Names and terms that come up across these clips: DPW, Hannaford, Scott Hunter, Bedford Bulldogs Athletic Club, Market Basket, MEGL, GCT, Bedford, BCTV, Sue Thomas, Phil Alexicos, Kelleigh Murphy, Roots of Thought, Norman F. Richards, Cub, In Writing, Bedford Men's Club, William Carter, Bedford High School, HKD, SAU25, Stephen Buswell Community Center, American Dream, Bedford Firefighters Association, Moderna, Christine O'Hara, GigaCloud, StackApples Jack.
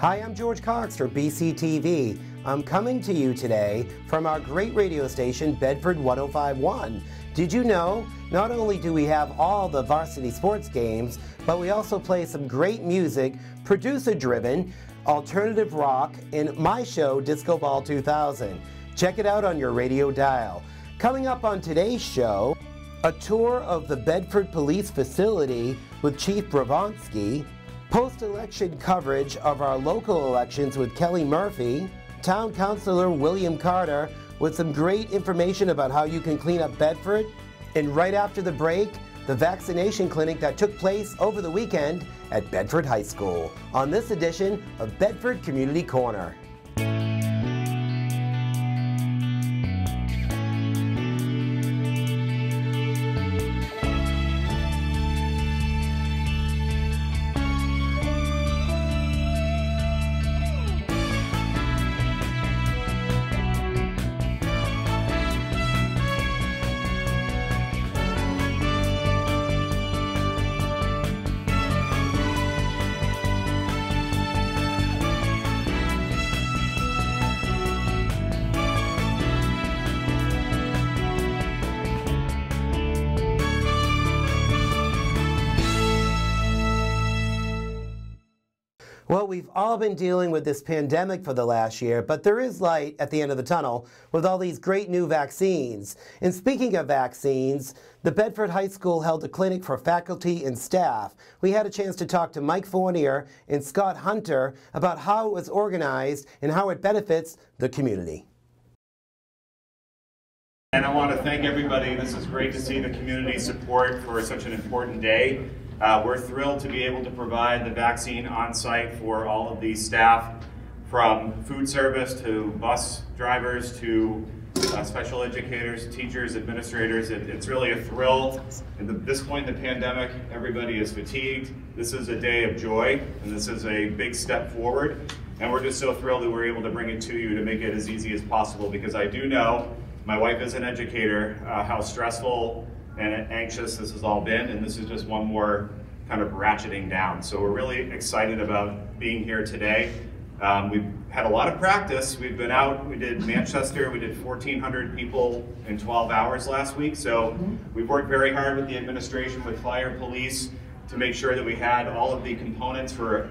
Hi, I'm George Cox for BCTV. I'm coming to you today from our great radio station, Bedford 105.1. Did you know, not only do we have all the varsity sports games, but we also play some great music, producer-driven, alternative rock in my show, Disco Ball 2000. Check it out on your radio dial. Coming up on today's show, a tour of the Bedford Police Facility with Chief Bravonsky, post-election coverage of our local elections with Kelleigh Murphy, Town Councilor William Carter with some great information about how you can clean up Bedford, and right after the break, the vaccination clinic that took place over the weekend at Bedford High School on this edition of Bedford Community Corner. Well, we've all been dealing with this pandemic for the last year, but there is light at the end of the tunnel with all these great new vaccines. And speaking of vaccines, the Bedford High School held a clinic for faculty and staff. We had a chance to talk to Mike Fournier and Scott Hunter about how it was organized and how it benefits the community. And I want to thank everybody. This is great to see the community support for such an important day. We're thrilled to be able to provide the vaccine on site for all of these staff, from food service to bus drivers to special educators, teachers, administrators. It's really a thrill. At this point in the pandemic, everybody is fatigued. This is a day of joy, and this is a big step forward. And we're just so thrilled that we're able to bring it to you to make it as easy as possible, because I do know, my wife is an educator, how stressful and anxious this has all been, and this is just one more kind of ratcheting down. So we're really excited about being here today. We've had a lot of practice. We've been out, we did Manchester, we did 1,400 people in 12 hours last week, so we've worked very hard with the administration, with fire, police, to make sure that we had all of the components for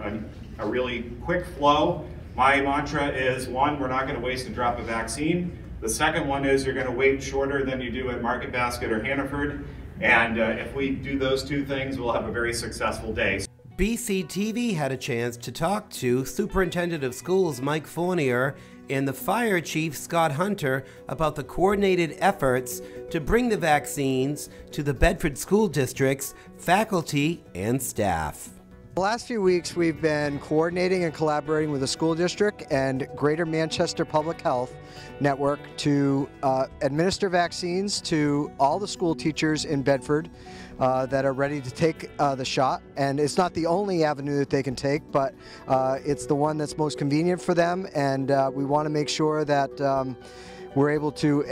a really quick flow. My mantra is, one, we're not gonna waste and drop a vaccine. The second one is you're going to wait shorter than you do at Market Basket or Hannaford, and if we do those two things, we'll have a very successful day. BCTV had a chance to talk to Superintendent of Schools Mike Fournier and the Fire Chief Scott Hunter about the coordinated efforts to bring the vaccines to the Bedford school district's faculty and staff. The last few weeks we've been coordinating and collaborating with the school district and Greater Manchester Public Health Network to administer vaccines to all the school teachers in Bedford that are ready to take the shot. And it's not the only avenue that they can take, but it's the one that's most convenient for them, and we want to make sure that we're able to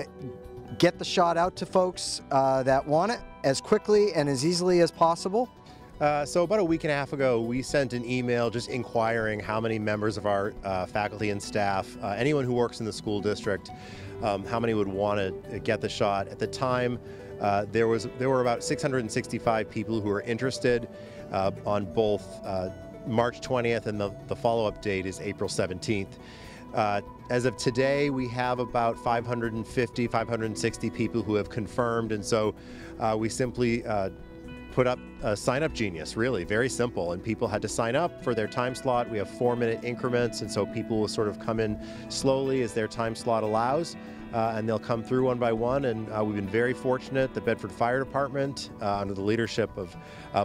get the shot out to folks that want it as quickly and as easily as possible. So about a week and a half ago, we sent an email just inquiring how many members of our faculty and staff, anyone who works in the school district, how many would want to get the shot. At the time, there were about 665 people who were interested on both March 20th and the follow-up date is April 17th. As of today, we have about 550, 560 people who have confirmed, and so we simply put up a sign up genius, really very simple, and people had to sign up for their time slot. We have 4-minute increments, and so people will sort of come in slowly as their time slot allows, and they'll come through one by one, and we've been very fortunate. The Bedford Fire Department, under the leadership of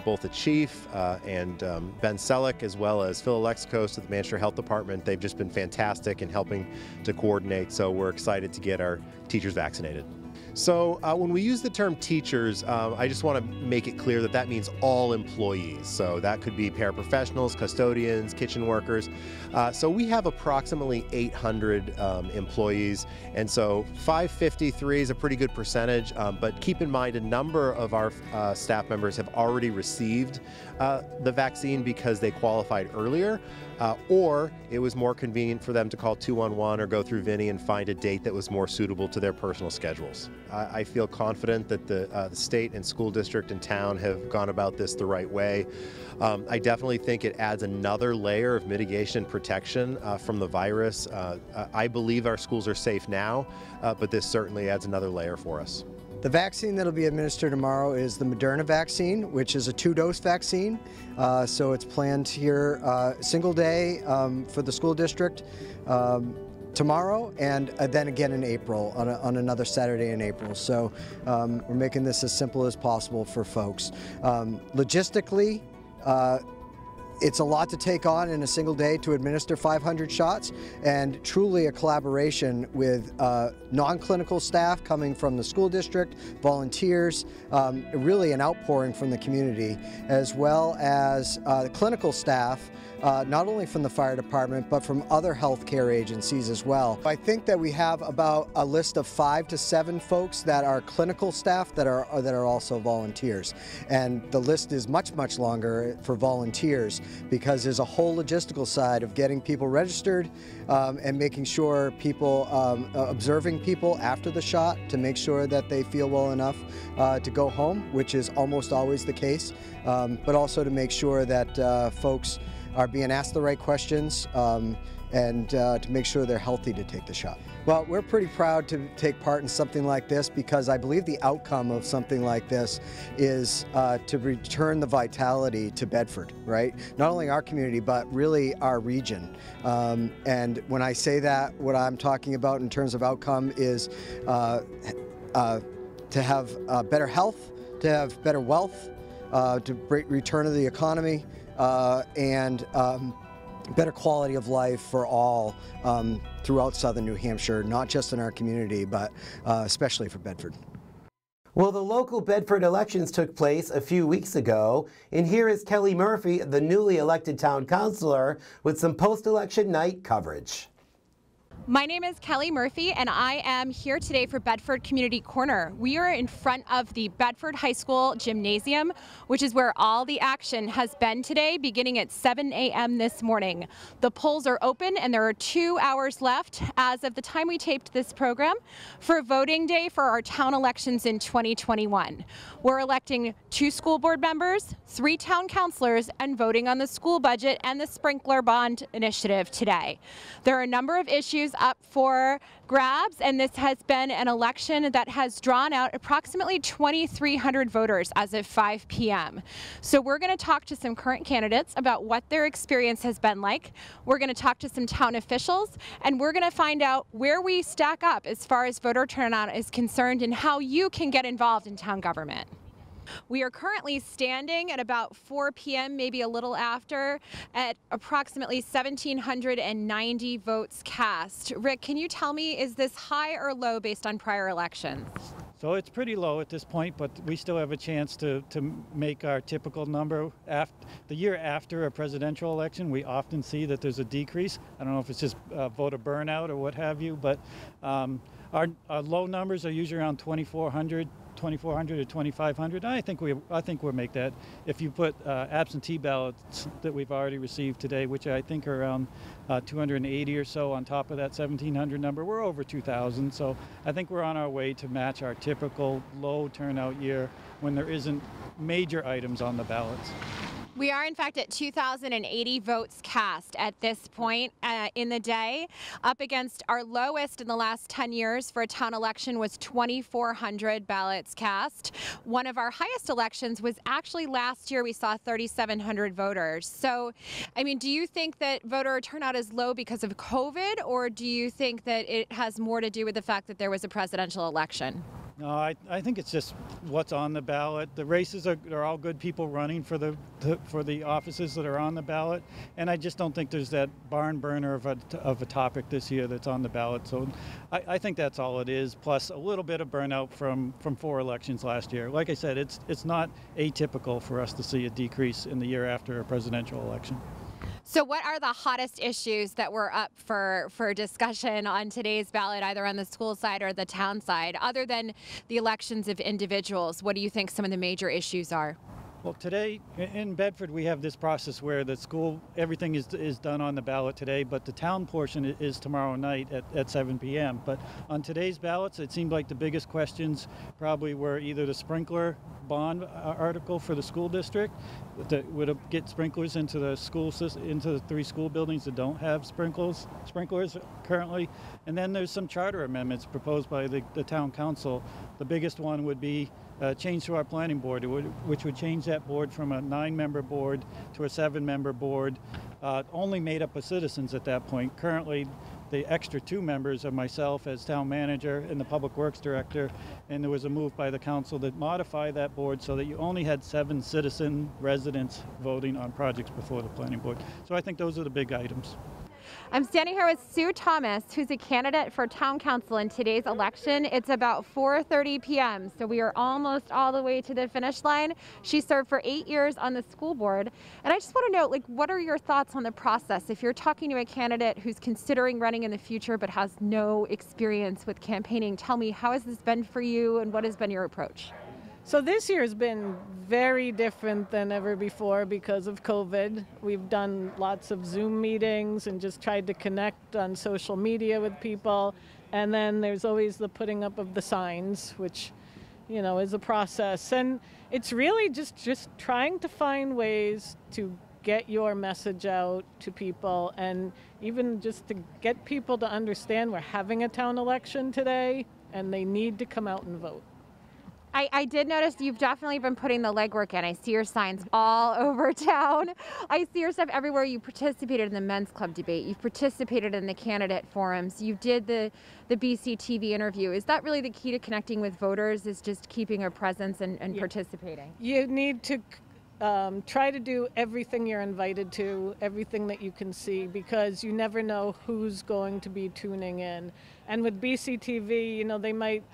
both the Chief and Ben Selleck, as well as Phil Alexicos of the Manchester Health Department, they've just been fantastic in helping to coordinate, so we're excited to get our teachers vaccinated. So when we use the term teachers, I just want to make it clear that that means all employees. So that could be paraprofessionals, custodians, kitchen workers. So we have approximately 800 employees, and so 553 is a pretty good percentage, but keep in mind a number of our staff members have already received the vaccine because they qualified earlier, or it was more convenient for them to call 211 or go through Vinnie and find a date that was more suitable to their personal schedules. I feel confident that the state and school district and town have gone about this the right way. I definitely think it adds another layer of mitigation and protection from the virus. I believe our schools are safe now, but this certainly adds another layer for us. The vaccine that will be administered tomorrow is the Moderna vaccine, which is a two-dose vaccine. So it's planned here single day for the school district tomorrow, and then again in April, on another Saturday in April. So we're making this as simple as possible for folks. Logistically, it's a lot to take on in a single day to administer 500 shots, and truly a collaboration with non-clinical staff coming from the school district, volunteers, really an outpouring from the community, as well as the clinical staff, not only from the fire department, but from other healthcare agencies as well. I think that we have about a list of 5 to 7 folks that are clinical staff that are also volunteers, and the list is much longer for volunteers, because there's a whole logistical side of getting people registered and making sure people, observing people after the shot to make sure that they feel well enough to go home, which is almost always the case, but also to make sure that folks are being asked the right questions and to make sure they're healthy to take the shot. Well, we're pretty proud to take part in something like this, because I believe the outcome of something like this is to return the vitality to Bedford, right? Not only our community, but really our region. And when I say that, what I'm talking about in terms of outcome is to have better health, to have better wealth, to return to the economy, and better quality of life for all throughout southern New Hampshire, not just in our community, but especially for Bedford. Well, the local Bedford elections took place a few weeks ago, and here is Kelleigh Murphy, the newly elected town councilor, with some post-election night coverage. My name is Kelleigh Murphy, and I am here today for Bedford Community Corner. We are in front of the Bedford High School Gymnasium, which is where all the action has been today, beginning at 7 a.m. this morning. The polls are open, and there are 2 hours left as of the time we taped this program for voting day for our town elections in 2021. We're electing 2 school board members, 3 town councilors, and voting on the school budget and the sprinkler bond initiative today. There are a number of issues up for grabs, and this has been an election that has drawn out approximately 2,300 voters as of 5 p.m. So we're going to talk to some current candidates about what their experience has been like. We're going to talk to some town officials, and we're going to find out where we stack up as far as voter turnout is concerned and how you can get involved in town government. We are currently standing at about 4 p.m., maybe a little after, at approximately 1,790 votes cast. Rick, can you tell me, is this high or low based on prior elections? So it's pretty low at this point, but we still have a chance to make our typical number. After the year after a presidential election, we often see that there's a decrease. I don't know if it's just voter burnout or what have you, but our low numbers are usually around 2,400 to 2,500. I think we'll make that if you put absentee ballots that we've already received today, which I think are around 280 or so, on top of that 1,700 number. We're over 2,000, so I think we're on our way to match our typical low turnout year when there isn't major items on the ballots. We are, in fact, at 2,080 votes cast at this point in the day, up against our lowest in the last 10 years for a town election was 2,400 ballots cast. One of our highest elections was actually last year. We saw 3,700 voters. So, I mean, do you think that voter turnout is low because of COVID, or do you think that it has more to do with the fact that there was a presidential election? No, I think it's just what's on the ballot. The races are all good people running for the offices that are on the ballot, and I just don't think there's that barn burner of a topic this year that's on the ballot. So I think that's all it is, plus a little bit of burnout from four elections last year. Like I said, it's not atypical for us to see a decrease in the year after a presidential election. So what are the hottest issues that were up for discussion on today's ballot, either on the school side or the town side? Other than the elections of individuals, what do you think some of the major issues are? Well, today in Bedford, we have this process where the school, everything is done on the ballot today, but the town portion is tomorrow night at 7 p.m. But on today's ballots, it seemed like the biggest questions probably were either the sprinkler bond article for the school district, that would get sprinklers into the school system, into the three school buildings that don't have sprinklers currently. And then there's some charter amendments proposed by the town council. The biggest one would be change to our planning board, which would change that board from a 9-member board to a 7-member board, only made up of citizens at that point. Currently, the extra 2 members are myself as town manager and the public works director, and there was a move by the council to modify that board so that you only had 7 citizen residents voting on projects before the planning board. So I think those are the big items. I'm standing here with Sue Thomas, who's a candidate for town council in today's election. It's about 4:30 p.m., so we are almost all the way to the finish line. She served for 8 years on the school board, and I just want to know, like, what are your thoughts on the process? If you're talking to a candidate who's considering running in the future but has no experience with campaigning, tell me, how has this been for you, and what has been your approach? So this year has been very different than ever before because of COVID. We've done lots of Zoom meetings and just tried to connect on social media with people. And then there's always the putting up of the signs, which, you know, is a process. And it's really just trying to find ways to get your message out to people, and even just to get people to understand we're having a town election today and they need to come out and vote. I did notice you've definitely been putting the legwork in. I see your signs all over town. I see your stuff everywhere. You participated in the men's club debate. You've participated in the candidate forums. You did the BCTV interview. Is that really the key to connecting with voters, is just keeping a presence and participating? You need to try to do everything you're invited to, everything that you can see, because you never know who's going to be tuning in. And with BCTV, you know, they might...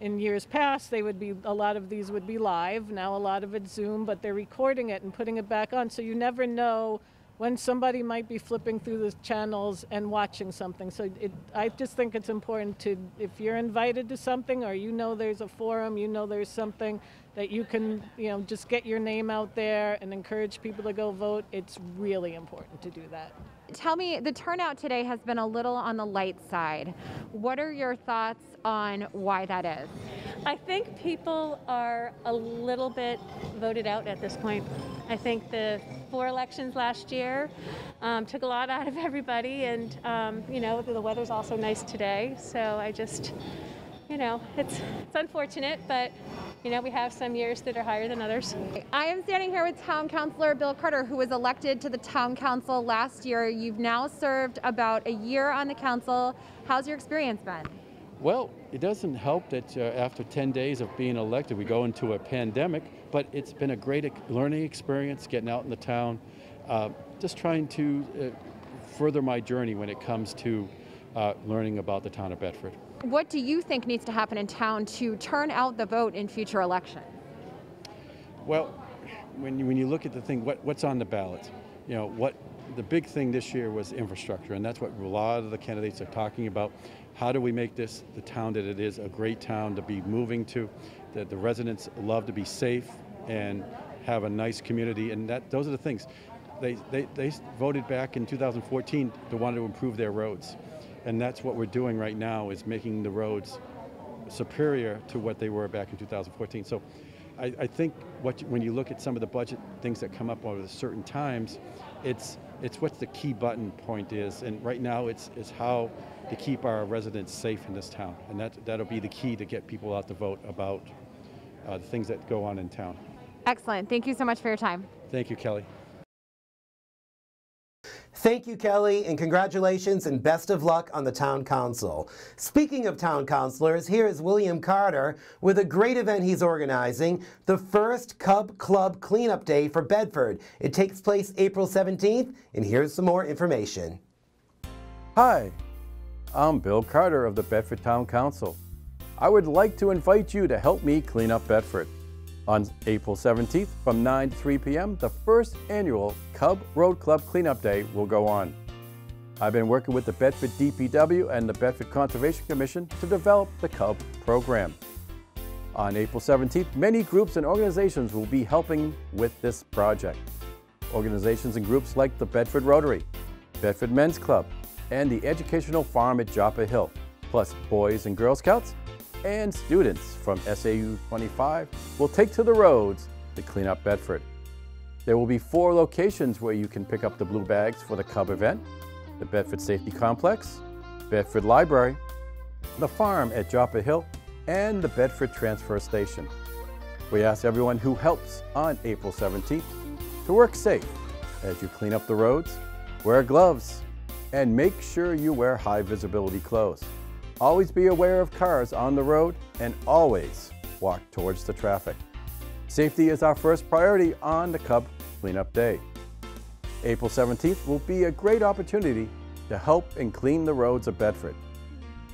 In years past, they would be, a lot of these would be live. Now a lot of it's Zoom, but they're recording it and putting it back on. So you never know when somebody might be flipping through the channels and watching something. So I just think it's important to, if you're invited to something, or you know there's a forum, you know there's something that you can, you know, just get your name out there and encourage people to go vote. It's really important to do that. Tell me, the turnout today has been a little on the light side. What are your thoughts on why that is? I think people are a little bit voted out at this point. I think the 4 elections last year took a lot out of everybody, and you know, the weather's also nice today, so I just, you know, it's unfortunate, but you know, we have some years that are higher than others. I am standing here with Town Councilor Bill Carter, who was elected to the Town Council last year. You've now served about a year on the council. How's your experience been? Well, it doesn't help that after 10 days of being elected, we go into a pandemic, but it's been a great learning experience getting out in the town, just trying to further my journey when it comes to learning about the town of Bedford. What do you think needs to happen in town to turn out the vote in future elections? Well, when you look at the thing, what's on the ballot, you know, what the big thing this year was infrastructure, and that's what a lot of the candidates are talking about. How do we make this the town that it is, a great town to be moving to, that the residents love to be safe and have a nice community, and that those are the things. They voted back in 2014 to want to improve their roads. And that's what we're doing right now, is making the roads superior to what they were back in 2014. So I think when you look at some of the budget things that come up over certain times, it's what the key button point is. And right now it's how to keep our residents safe in this town. And that'll be the key to get people out to vote about the things that go on in town. Excellent. Thank you so much for your time. Thank you, Kelly. Thank you, Kelleigh, and congratulations and best of luck on the Town Council. Speaking of Town Councilors, here is William Carter with a great event he's organizing, the first Cub Club Cleanup Day for Bedford. It takes place April 17th, and here's some more information. Hi, I'm Bill Carter of the Bedford Town Council. I would like to invite you to help me clean up Bedford. On April 17th from 9 to 3 p.m., the first annual Cub Road Club Cleanup Day will go on. I've been working with the Bedford DPW and the Bedford Conservation Commission to develop the Cub program. On April 17th, many groups and organizations will be helping with this project. Organizations and groups like the Bedford Rotary, Bedford Men's Club, and the Educational Farm at Joppa Hill, plus Boys and Girl Scouts, and students from SAU25 will take to the roads to clean up Bedford. There will be 4 locations where you can pick up the blue bags for the Cub event: the Bedford Safety Complex, Bedford Library, the Farm at Joppa Hill, and the Bedford Transfer Station. We ask everyone who helps on April 17th to work safe as you clean up the roads, wear gloves, and make sure you wear high visibility clothes. Always be aware of cars on the road and always walk towards the traffic. Safety is our first priority on the Cub Cleanup Day. April 17th will be a great opportunity to help and clean the roads of Bedford.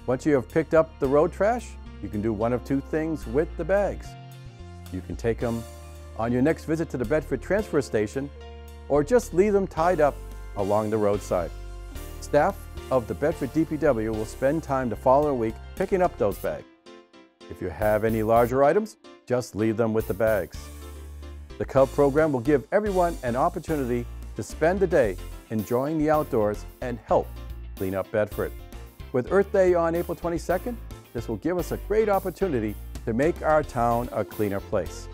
Once you have picked up the road trash, you can do one of 2 things with the bags. You can take them on your next visit to the Bedford Transfer Station or just leave them tied up along the roadside. Staff of the Bedford DPW will spend time the following week picking up those bags. If you have any larger items, just leave them with the bags. The Cub program will give everyone an opportunity to spend the day enjoying the outdoors and help clean up Bedford. With Earth Day on April 22nd, this will give us a great opportunity to make our town a cleaner place.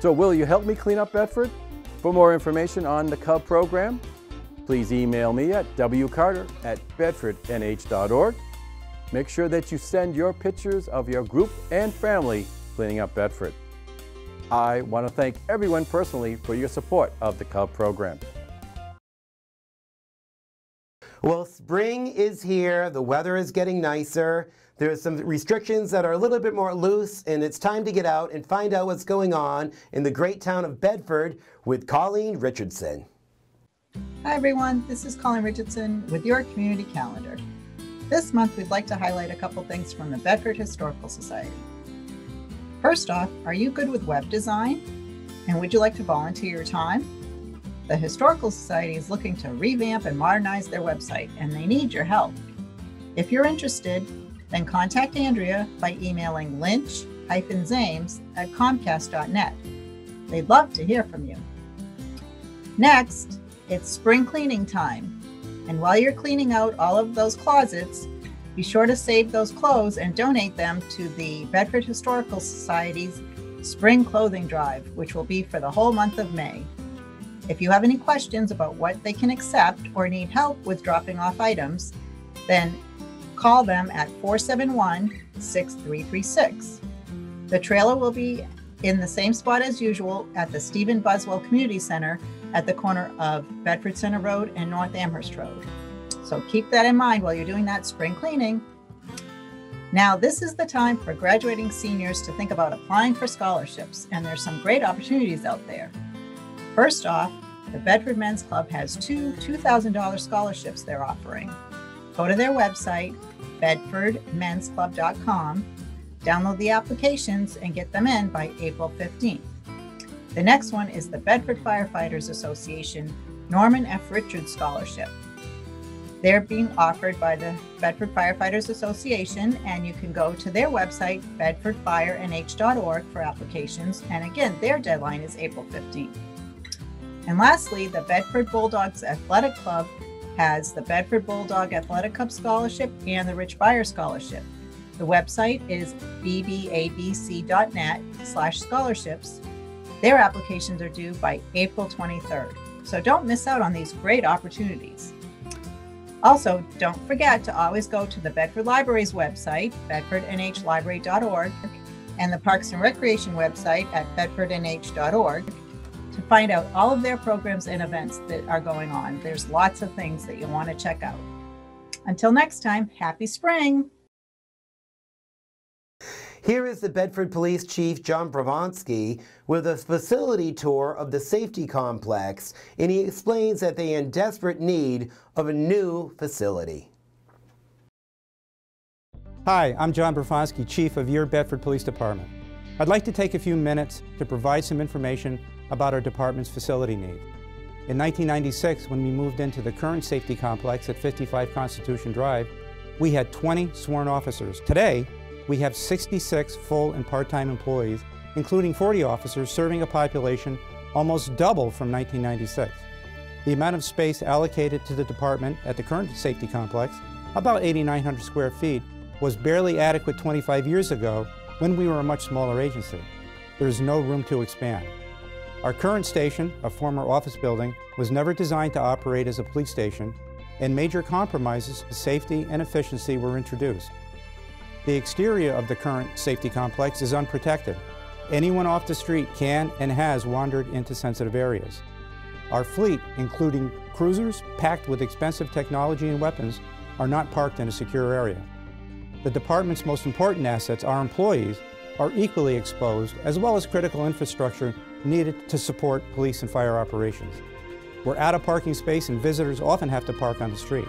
So will you help me clean up Bedford? For more information on the Cub program, please email me at wcarter@bedfordnh.org. Make sure that you send your pictures of your group and family cleaning up Bedford. I want to thank everyone personally for your support of the Cub program. Well, spring is here, the weather is getting nicer, there are some restrictions that are a little bit more loose, and it's time to get out and find out what's going on in the great town of Bedford with Colin Richardson. Hi everyone, this is Colin Richardson with your community calendar. This month we'd like to highlight a couple things from the Bedford Historical Society. First off, are you good with web design? And would you like to volunteer your time? The Historical Society is looking to revamp and modernize their website, and they need your help. If you're interested, then contact Andrea by emailing lynch-zames@comcast.net. They'd love to hear from you. Next, it's spring cleaning time, and while you're cleaning out all of those closets, be sure to save those clothes and donate them to the Bedford Historical Society's Spring Clothing Drive, which will be for the whole month of May. If you have any questions about what they can accept or need help with dropping off items, then call them at 471-6336. The trailer will be in the same spot as usual at the Stephen Buswell Community Center at the corner of Bedford Center Road and North Amherst Road. So keep that in mind while you're doing that spring cleaning. Now, this is the time for graduating seniors to think about applying for scholarships, and there's some great opportunities out there. First off, the Bedford Men's Club has 2 $2,000 scholarships they're offering. Go to their website, bedfordmensclub.com, download the applications and get them in by April 15th. The next one is the Bedford Firefighters Association Norman F. Richards Scholarship. They're being offered by the Bedford Firefighters Association, and you can go to their website, bedfordfirenh.org, for applications. And again, their deadline is April 15th. And lastly, the Bedford Bulldogs Athletic Club has the Bedford Bulldog Athletic Club Scholarship and the Rich Byer Scholarship. The website is bbabc.net/scholarships. Their applications are due by April 23rd, so don't miss out on these great opportunities. Also, don't forget to always go to the Bedford Library's website, bedfordnhlibrary.org, and the Parks and Recreation website at bedfordnh.org to find out all of their programs and events that are going on. There's lots of things that you want to check out. Until next time, happy spring. Here is the Bedford Police Chief John Bravonsky with a facility tour of the safety complex, and he explains that they are in desperate need of a new facility. Hi, I'm John Bravonsky, Chief of your Bedford Police Department. I'd like to take a few minutes to provide some information about our department's facility need. In 1996, when we moved into the current safety complex at 55 Constitution Drive, we had 20 sworn officers. Today, we have 66 full and part-time employees, including 40 officers serving a population almost double from 1996. The amount of space allocated to the department at the current safety complex, about 8,900 square feet, was barely adequate 25 years ago when we were a much smaller agency. There is no room to expand. Our current station, a former office building, was never designed to operate as a police station, and major compromises to safety and efficiency were introduced. The exterior of the current safety complex is unprotected. Anyone off the street can and has wandered into sensitive areas. Our fleet, including cruisers packed with expensive technology and weapons, are not parked in a secure area. The department's most important assets, our employees, are equally exposed, as well as critical infrastructure needed to support police and fire operations. We're out of parking space, and visitors often have to park on the street.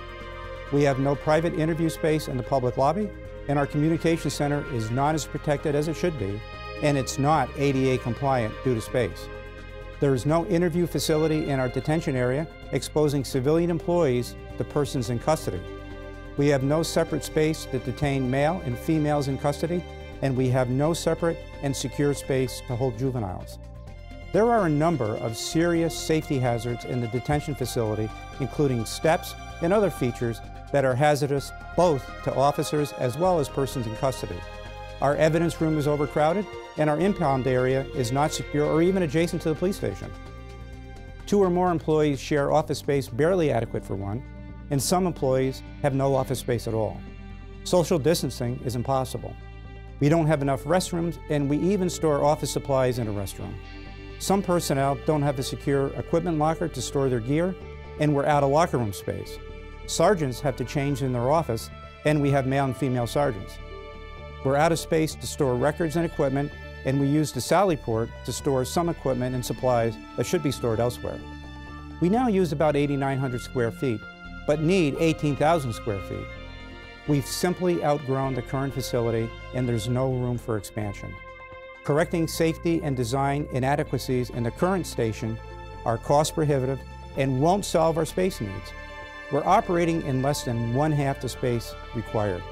We have no private interview space in the public lobby, and our communication center is not as protected as it should be, and it's not ADA compliant due to space. There is no interview facility in our detention area, exposing civilian employees to persons in custody. We have no separate space to detain male and females in custody, and we have no separate and secure space to hold juveniles. There are a number of serious safety hazards in the detention facility, including steps and other features that are hazardous both to officers as well as persons in custody. Our evidence room is overcrowded, and our impound area is not secure or even adjacent to the police station. Two or more employees share office space barely adequate for one, and some employees have no office space at all. Social distancing is impossible. We don't have enough restrooms, and we even store office supplies in a restroom. Some personnel don't have a secure equipment locker to store their gear, and we're out of locker room space. Sergeants have to change in their office, and we have male and female sergeants. We're out of space to store records and equipment, and we use the Sally Port to store some equipment and supplies that should be stored elsewhere. We now use about 8,900 square feet, but need 18,000 square feet. We've simply outgrown the current facility, and there's no room for expansion. Correcting safety and design inadequacies in the current station are cost prohibitive and won't solve our space needs. We're operating in less than one-half the space required.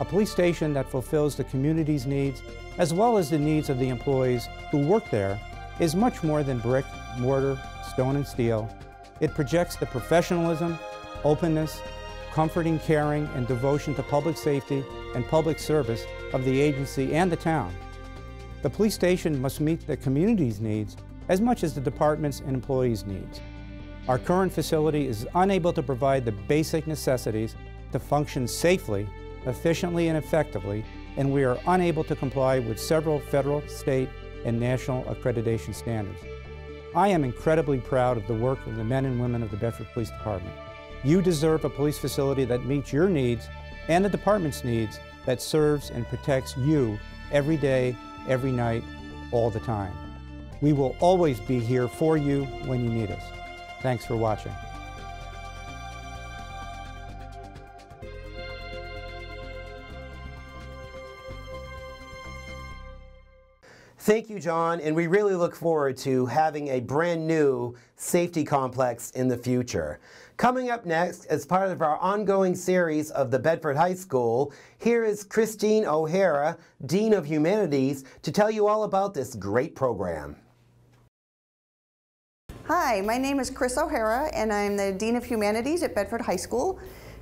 A police station that fulfills the community's needs, as well as the needs of the employees who work there, is much more than brick, mortar, stone, and steel. It projects the professionalism, openness, comforting, caring, and devotion to public safety and public service of the agency and the town. The police station must meet the community's needs as much as the department's and employees' needs. Our current facility is unable to provide the basic necessities to function safely, efficiently, and effectively, and we are unable to comply with several federal, state, and national accreditation standards. I am incredibly proud of the work of the men and women of the Bedford Police Department. You deserve a police facility that meets your needs and the department's needs, that serves and protects you every day, every night, all the time. We will always be here for you when you need us. Thanks for watching. Thank you, John, and we really look forward to having a brand new safety complex in the future. Coming up next, as part of our ongoing series of the Bedford High School, here is Christine O'Hara, Dean of Humanities, to tell you all about this great program. Hi, my name is Chris O'Hara, and I'm the Dean of Humanities at Bedford High School.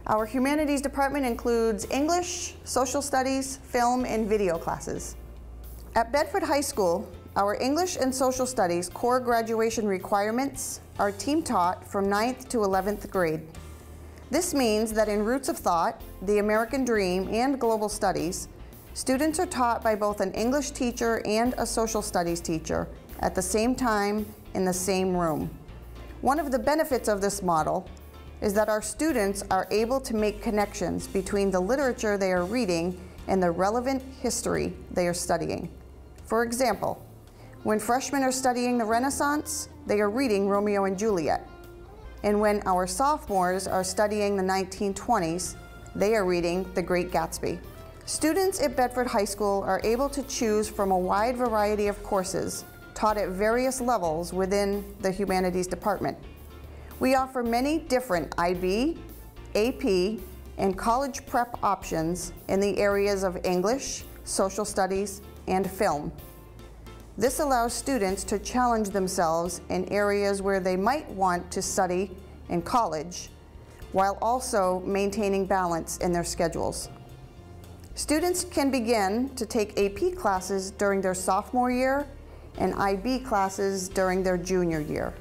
Our Humanities Department includes English, Social Studies, Film, and Video classes. At Bedford High School, our English and Social Studies core graduation requirements are team taught from 9th to 11th grade. This means that in Roots of Thought, the American Dream, and Global Studies, students are taught by both an English teacher and a Social Studies teacher at the same time in the same room. One of the benefits of this model is that our students are able to make connections between the literature they are reading and the relevant history they are studying. For example, when freshmen are studying the Renaissance, they are reading Romeo and Juliet. And when our sophomores are studying the 1920s, they are reading The Great Gatsby. Students at Bedford High School are able to choose from a wide variety of courses taught at various levels within the humanities department. We offer many different IB, AP, and college prep options in the areas of English, social studies, and film. This allows students to challenge themselves in areas where they might want to study in college, while also maintaining balance in their schedules. Students can begin to take AP classes during their sophomore year and IB classes during their junior year.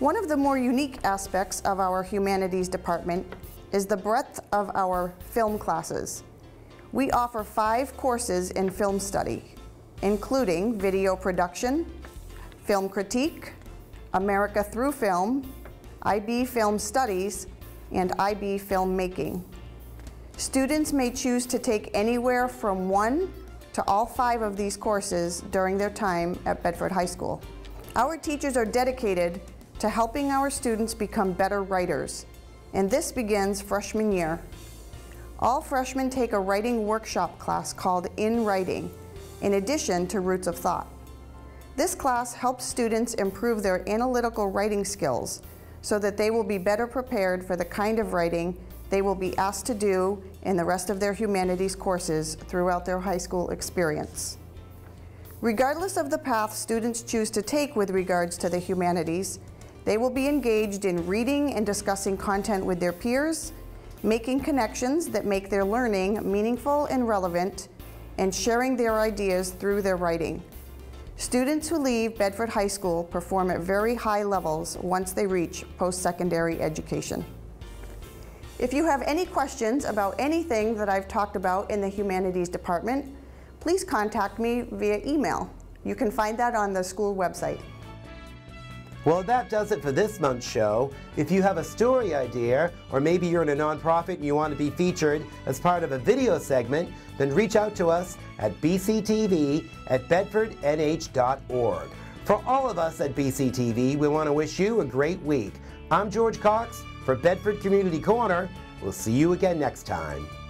One of the more unique aspects of our humanities department is the breadth of our film classes. We offer 5 courses in film study, including video production, film critique, America through film, IB film studies, and IB filmmaking. Students may choose to take anywhere from 1 to all 5 of these courses during their time at Bedford High School. Our teachers are dedicated to helping our students become better writers, and this begins freshman year. All freshmen take a writing workshop class called In Writing, in addition to Roots of Thought. This class helps students improve their analytical writing skills so that they will be better prepared for the kind of writing they will be asked to do in the rest of their humanities courses throughout their high school experience. Regardless of the path students choose to take with regards to the humanities, they will be engaged in reading and discussing content with their peers, making connections that make their learning meaningful and relevant, and sharing their ideas through their writing. Students who leave Bedford High School perform at very high levels once they reach post-secondary education. If you have any questions about anything that I've talked about in the humanities department, please contact me via email. You can find that on the school website. Well, that does it for this month's show. If you have a story idea, or maybe you're in a nonprofit and you want to be featured as part of a video segment, then reach out to us at bctv@bedfordnh.org. For all of us at BCTV, we want to wish you a great week. I'm George Cox for Bedford Community Corner. We'll see you again next time.